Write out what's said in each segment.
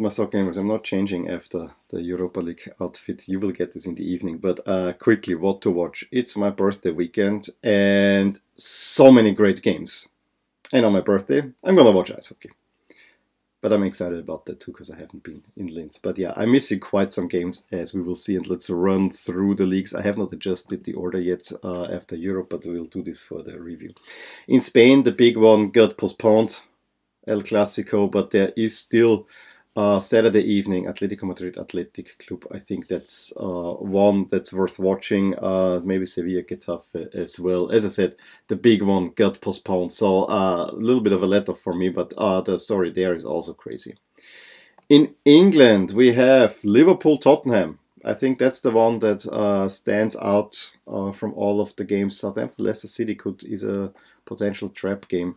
my sock gamers, I'm not changing after the Europa League outfit. You will get this in the evening. But quickly, what to watch. It's my birthday weekend and so many great games. And on my birthday, I'm going to watch ice hockey. But I'm excited about that too, because I haven't been in Linz. But yeah, I'm missing quite some games, as we will see. And let's run through the leagues. I have not adjusted the order yet after Europe, but we'll do this for the review. In Spain, the big one got postponed, El Clasico, but there is still Saturday evening, Atletico Madrid, Athletic Club. I think that's one that's worth watching. Maybe Sevilla, Getafe as well. As I said, the big one got postponed. So a little bit of a let-off for me, but the story there is also crazy. In England, we have Liverpool, Tottenham. I think that's the one that stands out from all of the games. Southampton, Leicester City is a potential trap game.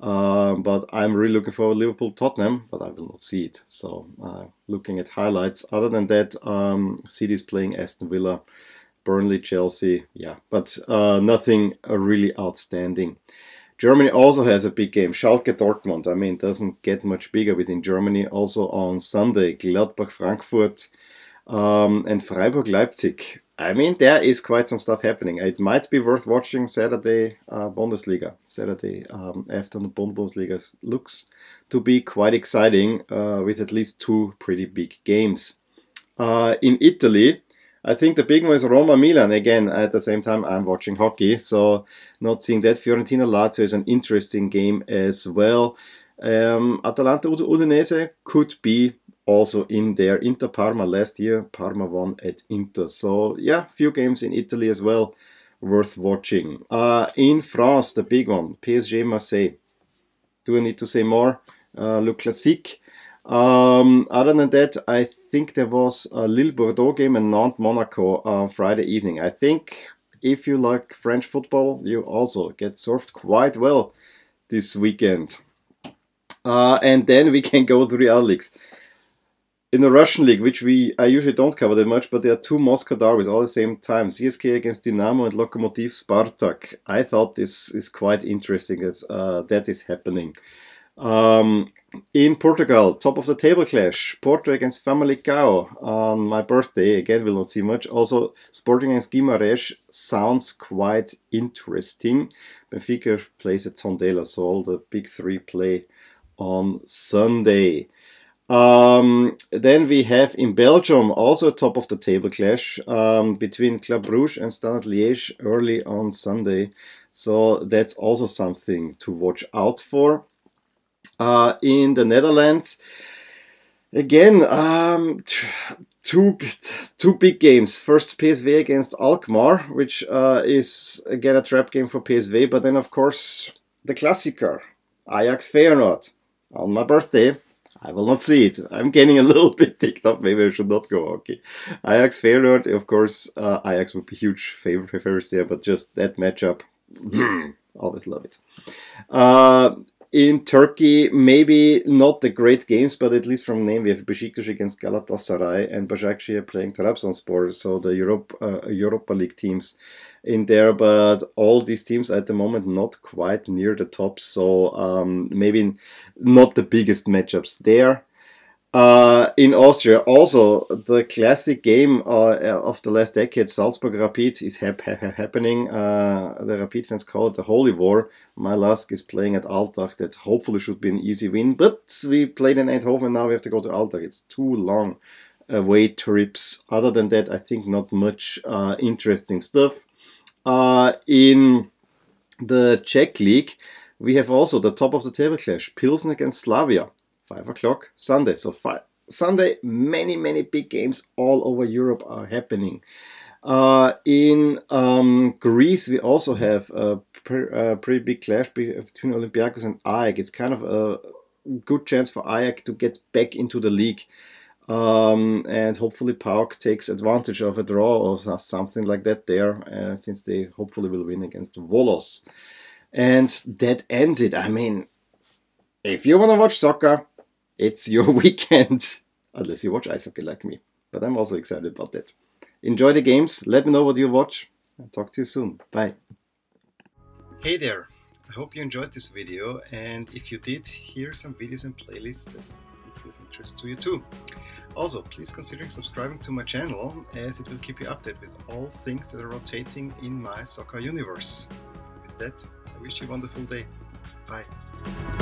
But I'm really looking forward to Liverpool-Tottenham, but I will not see it. So looking at highlights. Other than that, City is playing Aston Villa, Burnley, Chelsea. Yeah, but nothing really outstanding. Germany also has a big game. Schalke, Dortmund. I mean, it doesn't get much bigger within Germany. Also on Sunday, Gladbach, Frankfurt, and Freiburg, Leipzig. I mean, there is quite some stuff happening. It might be worth watching Saturday Bundesliga. Saturday afternoon Bundesliga looks to be quite exciting with at least two pretty big games. In Italy, I think the big one is Roma, Milan. Again, at the same time, I'm watching hockey, so not seeing that. Fiorentina, Lazio is an interesting game as well. Atalanta, Udinese could be also in there. Inter, Parma last year. Parma won at Inter. So yeah, few games in Italy as well worth watching. In France, the big one, PSG, Marseille. Do I need to say more? Le Classique. Other than that, I think there was a Lille-Bordeaux game and Nantes-Monaco Friday evening. I think if you like French football, you also get served quite well this weekend. And then we can go through the other leagues. In the Russian league, which I usually don't cover that much, but there are two Moscow derbies all at the same time. CSK against Dynamo and Lokomotiv Spartak. I thought this is quite interesting as that is happening. In Portugal, top of the table clash. Porto against Famalicão on my birthday. Again, will not see much. Also, Sporting against Guimarães sounds quite interesting. Benfica plays at Tondela, so all the big three play on Sunday. Then we have in Belgium also a top of the table clash between Club Brugge and Standard Liège early on Sunday. So that's also something to watch out for. In the Netherlands, again, two big games. First, PSV against Alkmaar, which is again a trap game for PSV. But then, of course, the Klassiker, Ajax Feyenoord on my birthday. I will not see it. I'm getting a little bit ticked off. Maybe I should not go hockey. Ajax Feyenoord, of course, Ajax would be huge favorites there, but just that matchup, always love it. In Turkey, maybe not the great games, but at least from name we have Beşiktaş against Galatasaray and Başakşehir playing Trabzonspor, so the Europa League teams in there, but all these teams at the moment not quite near the top, so maybe not the biggest matchups there. In Austria, also the classic game of the last decade, Salzburg Rapid, is happening. The Rapid fans call it the Holy War. Malask is playing at Altach. That hopefully should be an easy win, but we played in Eindhoven and now we have to go to Altach. It's too long away trips. Other than that, I think not much interesting stuff. In the Czech League, we have also the top of the table clash, Pilsen against Slavia. 5 o'clock Sunday. So Sunday, many big games all over Europe are happening. In Greece, we also have a pretty big clash between Olympiacos and AEK. It's kind of a good chance for AEK to get back into the league. And hopefully PAOK takes advantage of a draw or something like that there, since they hopefully will win against Volos. And that ends it. I mean, if you want to watch soccer, it's your weekend. Unless you watch ice hockey like me. But I'm also excited about that. Enjoy the games. Let me know what you watch. I'll talk to you soon. Bye. Hey there. I hope you enjoyed this video. And if you did, here are some videos and playlists that you be of interest to you too. Also, please consider subscribing to my channel, as it will keep you updated with all things that are rotating in my soccer universe. With that, I wish you a wonderful day. Bye.